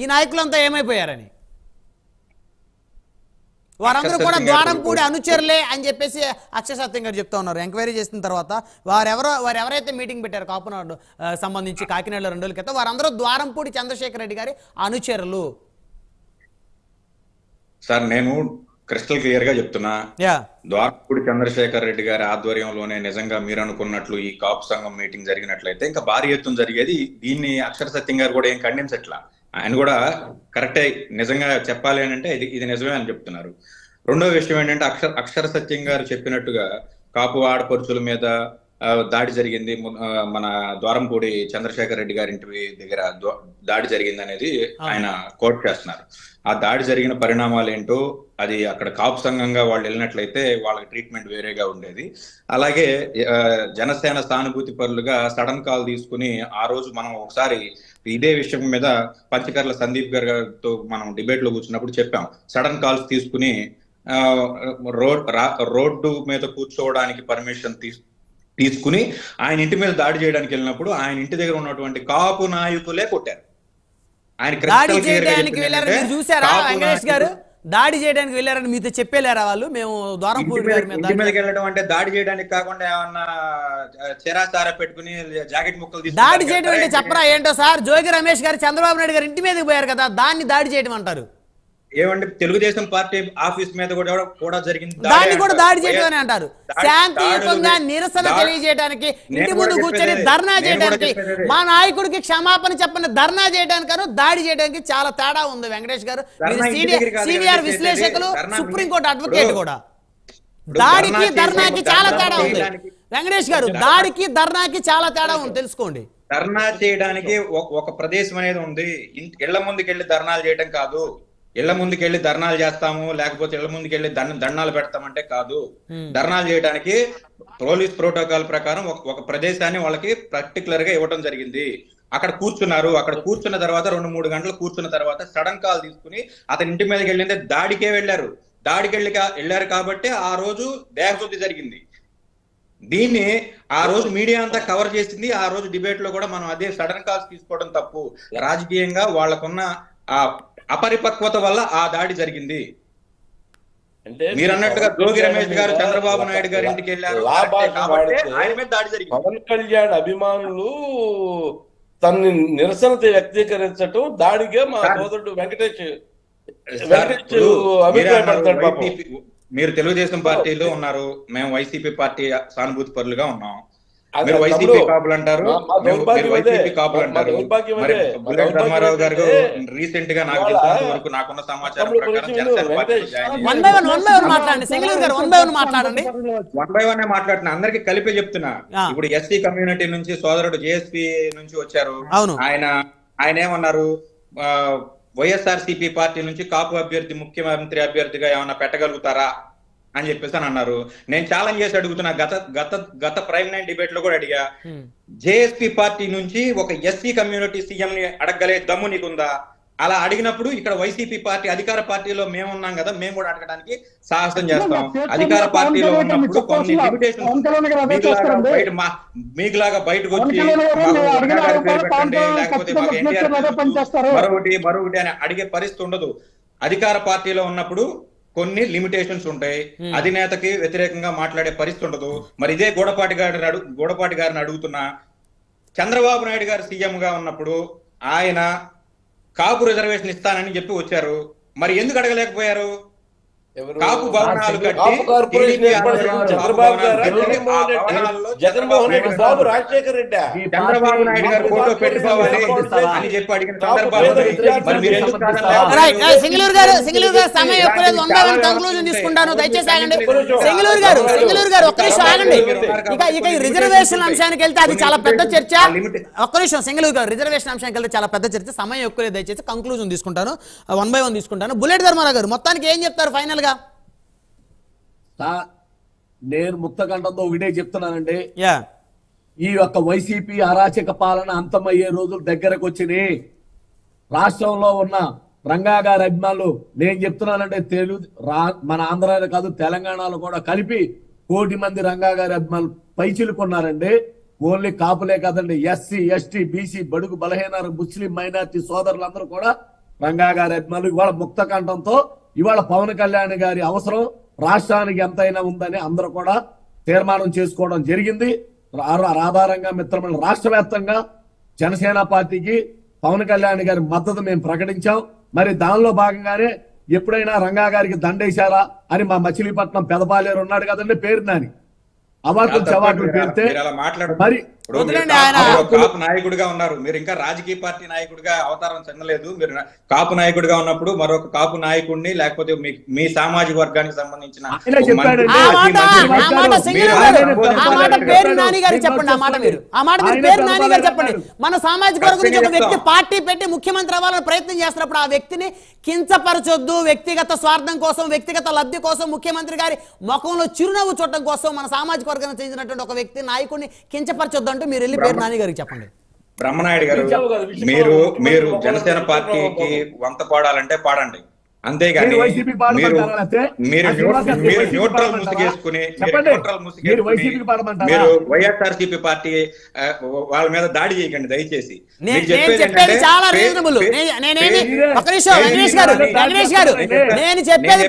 ఈ నాయకులంతా ఏమైపోయారని వారందరూ కూడా ద్వారంపూడి అనుచరులే అని చెప్పేసి అక్షర సత్యంగారు చెప్తా ఉన్నారు. ఎంక్వైరీ చేసిన తర్వాత వారెవరైతే మీటింగ్ పెట్టారు కాపునాడు సంబంధించి కాకినాడలో 2 రోజుల క్రితం వారందరూ ద్వారంపూడి చంద్రశేఖర్ రెడ్డి గారి అనుచరులు. సార్ నేను క్రిస్టల్ క్లియర్ గా చెప్తున్నా, ద్వారంపూడి చంద్రశేఖర్ రెడ్డి గారి ఆధ్వర్యంలోనే నిజంగా మీరు అనుకున్నట్లు ఈ కాపు సంఘం మీటింగ్ జరిగినట్లయితే ఇంకా భారీ ఎత్తున జరిగేది. దీన్ని అక్షర సత్యం గారు కూడా ఏం ఖండించట్లా, ఆయన కూడా కరెక్టే నిజంగా చెప్పాలి అని అంటే ఇది నిజమే అని చెప్తున్నారు. రెండవ విషయం ఏంటంటే అక్షర సత్యం గారు చెప్పినట్టుగా కాపు ఆడపడుచుల మీద దాడి జరిగింది, మన ద్వారంపూడి చంద్రశేఖర్ రెడ్డి గారి ఇంటి దగ్గర దాడి జరిగింది అనేది ఆయన కోట్ చేస్తున్నారు. ఆ దాడి జరిగిన పరిణామాలు ఏంటో అది అక్కడ కాపు సంఘంగా వాళ్ళు వెళ్ళినట్లయితే వాళ్ళకి ట్రీట్మెంట్ వేరేగా ఉండేది. అలాగే జనసేన సానుభూతి పరులుగా సడన్ కాల్ తీసుకుని ఆ రోజు మనం ఒకసారి ఇదే విషయం మీద పంచకర్ల సందీప్ గారితో మనం డిబేట్ లో కూర్చున్నప్పుడు చెప్పాం, సడన్ కాల్స్ తీసుకుని రోడ్డు మీద కూర్చోవడానికి పర్మిషన్ తీసుకుని ఆయన ఇంటి మీద దాడి చేయడానికి వెళ్ళినప్పుడు ఆయన ఇంటి దగ్గర ఉన్నటువంటి కాపు నాయకులే కొట్టారు. ఆయన చూసారా వెంకటేష్ గారు దాడి చేయడానికి వెళ్ళారని మీతో చెప్పేలేరా వాళ్ళు? మేము ద్వారంపూడి మీదకి వెళ్ళడం అంటే దాడి చేయడానికి కాకుండా ఏమన్నా చెరాచారా పెట్టుకుని జాకెట్ ముక్కలు దాడి చేయడం అంటే చెప్పరా ఏంటో సార్. జోగి రమేష్ గారు చంద్రబాబు నాయుడు గారు ఇంటి మీదకి పోయారు కదా, దాన్ని దాడి చేయడం అంటారు. ఏమంటే తెలుగుదేశం పార్టీ ఆఫీస్ మీద కూడా జరిగింది, దాన్ని కూడా దాడి చేయడం అంటారు. శాంతియుతంగా నిరసన తెలియజేయడానికి ఇంటి ముందు కూర్చొని ధర్నా చేయడానికి మా నాయకుడికి క్షమాపణ చెప్పని ధర్నా చేయడానికి దాడి చేయడానికి చాలా తేడా ఉంది వెంకటేష్ గారు. సీనియర్ విశ్లేషకులు, సుప్రీంకోర్టు అడ్వకేట్ కూడా దాడికి ధర్నాకి చాలా తేడా ఉంది వెంకటేష్ గారు. దాడికి ధర్నాకి చాలా తేడా ఉంది తెలుసుకోండి. ధర్నా చేయడానికి ఒక ప్రదేశం అనేది ఉంది, ఇళ్ల ముందుకెళ్ళి ధర్నాలు చేయడం కాదు. ఇళ్ల ముందుకెళ్ళి ధర్నాలు చేస్తాము లేకపోతే ఇళ్ల ముందుకెళ్ళి దండాలు పెడతామంటే కాదు. ధర్నాలు చేయడానికి పోలీస్ ప్రోటోకాల్ ప్రకారం ఒక ప్రదేశాన్ని వాళ్ళకి పర్టికులర్ గా ఇవ్వడం జరిగింది. అక్కడ కూర్చున్నారు, అక్కడ కూర్చున్న తర్వాత 2-3 గంటలు కూర్చున్న తర్వాత సడన్ కాల్ తీసుకుని అతని ఇంటి మీదకి వెళ్ళిందే దాడికే వెళ్ళారు. దాడికి వెళ్ళారు కాబట్టి ఆ రోజు దేహశుద్ధి జరిగింది. దీన్ని ఆ రోజు మీడియా అంతా కవర్ చేసింది. ఆ రోజు డిబేట్ లో కూడా మనం అదే సడన్ కాల్స్ తీసుకోవడం తప్పు, రాజకీయంగా వాళ్ళకున్న ఆ అపరిపక్వత వల్ల ఆ దాడి జరిగింది. అంటే మీరు అన్నట్టుగా జోగి రమేష్ గారు చంద్రబాబు నాయుడు గారి ఇంటికి వెళ్ళారు, పవన్ కళ్యాణ్ అభిమానులు తనని నిరసన వ్యక్తీకరించటం దాడిగా మా సోదరుడు వెంకటేష్ అభిప్రాయపడతాడు. మీరు తెలుగుదేశం పార్టీలో ఉన్నారు, మేము వైసీపీ పార్టీ సానుభూతి పరులుగా ఉన్నాం. మీరు వైసీపీ కాపులు అంటారు, బుల్లెట్ రామారావు గారు రీసెంట్ గా నాకు తెలిసినంత వరకు నాకున్న సమాచారం ప్రకారం జనసేన పార్టీ 1/1 మాట్లాడుతున్నా, అందరికి కలిపే చెప్తున్నా. ఇప్పుడు ఎస్సీ కమ్యూనిటీ నుంచి సోదరుడు జేఎస్పీ నుంచి వచ్చారు, ఆయన ఏమన్నారు, వైఎస్ఆర్సీపీ పార్టీ నుంచి కాపు అభ్యర్థి ముఖ్యమంత్రి అభ్యర్థిగా ఏమన్నా పెట్టగలుగుతారా అని చెప్పేసి అని అన్నారు. నేను ఛాలెంజ్ చేసి అడుగుతున్నా, గత ప్రైమ్ 9 డిబేట్ లో కూడా అడిగా, జేఎస్పీ పార్టీ నుంచి ఒక ఎస్సీ కమ్యూనిటీ సీఎం ని అడగలే దమ్ము నీకుందా? అలా అడిగినప్పుడు ఇక్కడ వైసీపీ పార్టీ అధికార పార్టీలో మేము ఉన్నాం కదా, మేము కూడా అడగడానికి సాహసం చేస్తాం. అధికార పార్టీలో ఉన్నప్పుడు కొన్ని లిమిటేషన్స్ మీకులాగా బయటకు వచ్చి లేకపోతే మాకు ఎన్టీఆర్ మరొకటి అని అడిగే పరిస్థితి ఉండదు. అధికార పార్టీలో ఉన్నప్పుడు కొన్ని లిమిటేషన్స్ ఉంటాయి, అధినేతకి వ్యతిరేకంగా మాట్లాడే పరిస్థితి ఉండదు. మరి ఇదే గోడపాటి గారిని అడుగుతున్నా, చంద్రబాబు నాయుడు గారు సీఎం గా ఉన్నప్పుడు ఆయన కాపు రిజర్వేషన్ ఇస్తానని చెప్పి వచ్చారు, మరి ఎందుకు అడగలేకపోయారు? కాపు భవనాలు కట్టి చంద్రబాబు నాయుడు గారు ఫోటో పెట్టుకోవాలి అని చెప్పి అడిగిన రిజర్వేషన్ అంశానికి వెళ్తే అది చాలా పెద్ద చర్చ. ఒక్క నిమిషం సింగిలూరు గారు, రిజర్వేషన్ అంశానికి వెళ్తే చాలా పెద్ద చర్చ, సమయం ఎక్కువ, దయచేసి కంక్లూజన్ తీసుకుంటాను, 1/1 తీసుకుంటాను. బుల్లెట్ ధర్మారావు గారు మొత్తానికి ఏం చెప్తారు ఫైనల్? నేను ముక్తకంఠంతో ఒకటే చెప్తున్నానండి, ఈ యొక్క వైసీపీ అరాచక పాలన అంతమయ్యే రోజులు దగ్గరకు వచ్చినాయి. రాష్ట్రంలో ఉన్న రంగా గారి అభిమానులు నేను చెప్తున్నానంటే మన ఆంధ్రాలో కాదు తెలంగాణలో కూడా కలిపి 1 కోటి మంది రంగా గారి అభిమానులు పైచిలుకున్నారండి. ఓన్లీ కాపులే కాదండి, ఎస్సీ, ఎస్టీ, బీసీ, బడుగు బలహీన, ముస్లిం మైనార్టీ సోదరులందరూ కూడా రంగా గారి అభిమానులు ఇవాళ ముక్త కంఠంతో ఇవాళ పవన్ కళ్యాణ్ గారి అవసరం రాష్ట్రానికి ఎంతైనా ఉందని అందరూ కూడా తీర్మానం చేసుకోవడం జరిగింది. ఆధారంగా మిత్రమల రాష్ట్రవ్యాప్తంగా జనసేన పార్టీకి పవన్ కళ్యాణ్ గారి మద్దతు మేము ప్రకటించాం. మరి దానిలో భాగంగానే ఎప్పుడైనా రంగా గారికి దండేశారా అని మా మచిలీపట్నం పెదపాలేరు ఉన్నాడు కదండి పేరు నాని అవార్డులు చవార్డులు పెడితే మరి కాపు నాయకుడిగా ఉన్నారు మీరు, ఇంకా రాజకీయ పార్టీ నాయకుడిగా అవతారం చెందలేదు. మీరు కాపు నాయకుడిగా ఉన్నప్పుడు మరొక కాపు నాయకుడిని లేకపోతే మీ సామాజిక వర్గానికి సంబంధించిన మన సామాజిక వర్గం నుంచి ఒక వ్యక్తి పార్టీ పెట్టి ముఖ్యమంత్రి అవ్వాలని ప్రయత్నం చేస్తున్నప్పుడు ఆ వ్యక్తిని కించపరచొద్దు. వ్యక్తిగత స్వార్థం కోసం, వ్యక్తిగత లబ్ధి కోసం, ముఖ్యమంత్రి గారి ముఖంలో చిరునవ్వు చూడటం కోసం మన సామాజిక వర్గానికి చెందినటువంటి ఒక వ్యక్తి నాయకుడిని కించపరచొద్దు. బ్రహ్మనాయుడు గారు మీరు మీరు జనసేన పార్టీకి వంత పాడాలంటే పాడండి, అంతేగాని మీరు న్యూట్రల్ ముసుగేసుకుని మీరు వైఎస్ఆర్సీపీ పార్టీ వాళ్ళ మీద దాడి చేయకండి దయచేసి. నేను చెప్పేది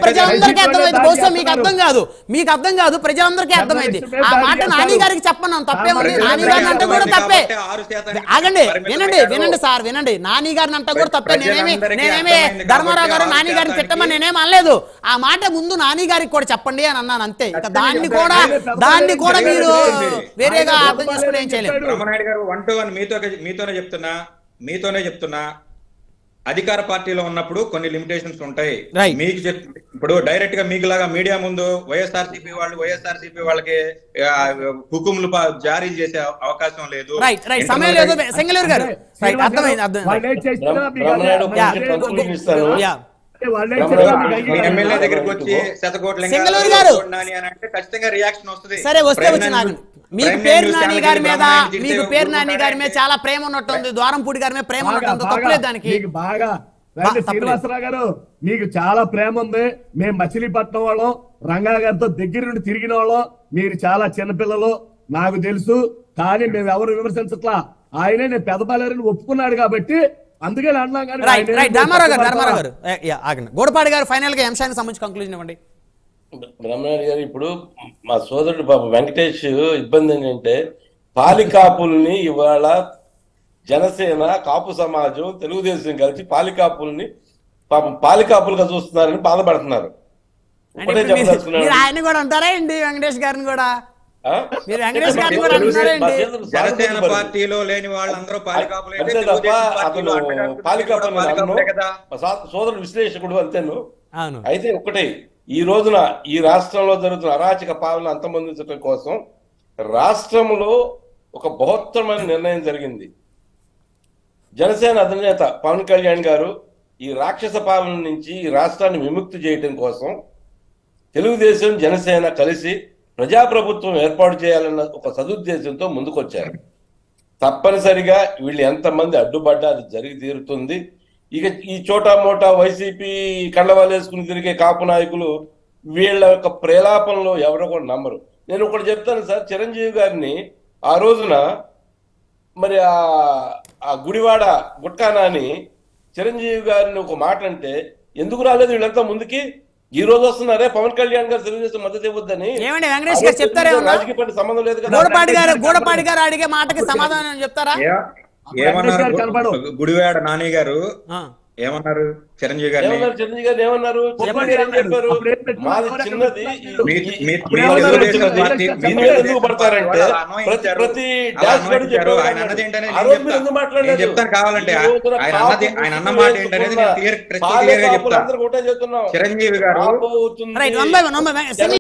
ప్రజలందరికీ అర్థమైంది, బహుశా మీకు అర్థం కాదు, మీకు అర్థం కాదు, ప్రజలందరికీ అర్థమైంది. ఆ మాట నాని గారికి చెప్పన్నాం తప్పేమని, నాని గారిని అంటే కూడా తప్పే. ఆగండి వినండి వినండి సార్ వినండి, నాని గారిని అంటే కూడా తప్పే. నేనేమి ధర్మారావు గారు నాని గారిని తిట్టమని నేనేం అనలేదు. ఆ మాట ముందు నాని గారికి కూడా చెప్పండి అని అన్నాను అంతే. ఇక దాన్ని కూడా మీరు వేరేగా అర్థం చేసుకుని ఏం చేయలేదు. రామనాయుడు గారు వన్ టు వన్ మీతోనే చెప్తున్నా అధికార పార్టీలో ఉన్నప్పుడు కొన్ని లిమిటేషన్స్ ఉంటాయి. మీకు ఇప్పుడు డైరెక్ట్ గా మీకు లాగా మీడియా ముందు వైఎస్ఆర్సీపీ వాళ్ళకి హుకుములు జారీ చేసే అవకాశం లేదు. ఎమ్మెల్యే దగ్గరికి వచ్చి శతకోట్లంటే ఖచ్చితంగా రియాక్షన్ వస్తుంది. సరే వస్తే వచ్చినాను. మీకు పేరు నాని గారి మీద చాలా ప్రేమ ఉన్నట్టుంది, ద్వారంపూడి గారి మీద ప్రేమ ఉన్నట్టుంది, తప్పలేదు దానికి. బాగా శ్రీనివాసరావు గారు మీకు చాలా ప్రేమ ఉంది, మేము మచిలీపట్నం వాళ్ళం, రంగా గారితో దగ్గర నుండి తిరిగిన వాళ్ళం, మీరు చాలా చిన్నపిల్లలు నాకు తెలుసు, కానీ మేము ఎవరు విమర్శించట్లా. ఆయనే నేను పెదపాలేరని ఒప్పుకున్నాడు కాబట్టి అందుకే అన్నాం. కానీ గోడపాడి గారు ఫైనల్ గా అంశానికి సంబంధించి కంక్లూజన్ ఇవ్వండి. బ్రహ్మనాయుడు గారు, ఇప్పుడు మా సోదరుడు బాబు వెంకటేష్ ఇబ్బంది ఏంటంటే పాలికాపుల్ని ఇవాళ జనసేన, కాపు సమాజం, తెలుగుదేశం కలిసి పాలికాపుల్ని పాపం పాలికాపులుగా చూస్తున్నారని బాధపడుతున్నారు. ఆయన కూడా అంటారా అండి వెంకటేష్ గారిని కూడా జనసేన పార్టీలో లేని వాళ్ళందరూ సోదరుడు విశ్లేషకుడు అంతేను. అయితే ఒకటే, ఈ రోజున ఈ రాష్ట్రంలో జరుగుతున్న అరాచక పాలన అంతమొందించడం కోసం రాష్ట్రంలో ఒక బృహత్తరమైన నిర్ణయం జరిగింది. జనసేన అధినేత పవన్ కళ్యాణ్ గారు ఈ రాక్షస పాలన నుంచి ఈ రాష్ట్రాన్ని విముక్తి చేయడం కోసం తెలుగుదేశం జనసేన కలిసి ప్రజాప్రభుత్వం ఏర్పాటు చేయాలన్న ఒక సదుద్దేశంతో ముందుకొచ్చారు. తప్పనిసరిగా వీళ్ళు ఎంతమంది అడ్డుపడ్డా అది జరిగి తీరుతుంది. ఇక ఈ చోటా మోటా వైసీపీ కండవాలు వేసుకుని తిరిగే కాపు నాయకులు వీళ్ళ యొక్క ప్రేలాపనలో ఎవరో కూడా నమ్మరు. నేను ఒకటి చెప్తాను సార్, చిరంజీవి గారిని ఆ రోజున మరి ఆ గుడివాడ గుట్కానాని చిరంజీవి గారిని ఒక మాట అంటే ఎందుకు రాలేదు వీళ్ళంతా ముందుకి? ఈ రోజు వస్తున్నారే పవన్ కళ్యాణ్ గారు తెలుగుదేశం మద్దతు ఇవ్వద్దని. ఏమండి వెంకటేష్ గారు చెప్తారా? రాజకీయ పార్టీ సంబంధం లేదు కదా. గోడపాడి గారు అడిగే మాటకి సమాధానం చెప్తారా? ఏమన్నారు గుడివాడ నాని గారు? ఏమన్నారు చిరంజీవి గారు? ఏమన్నారు చెప్పారు? మాది చిన్నది, చెప్తాను కావాలంటే ఆయన అన్న మాట ఏంటనేది చెప్తాను. చిరంజీవి గారు